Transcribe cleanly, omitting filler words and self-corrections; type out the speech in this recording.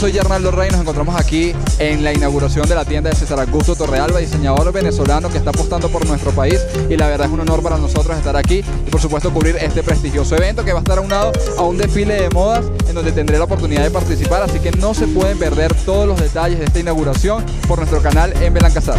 soy Yarnaldo Rey, nos encontramos aquí en la inauguración de la tienda de César Augusto Torrealba, diseñador venezolano que está apostando por nuestro país, y la verdad es un honor para nosotros estar aquí y por supuesto cubrir este prestigioso evento que va a estar aunado a un desfile de modas en donde tendré la oportunidad de participar, así que no se pueden perder todos los detalles de esta inauguración por nuestro canal en Belancasar.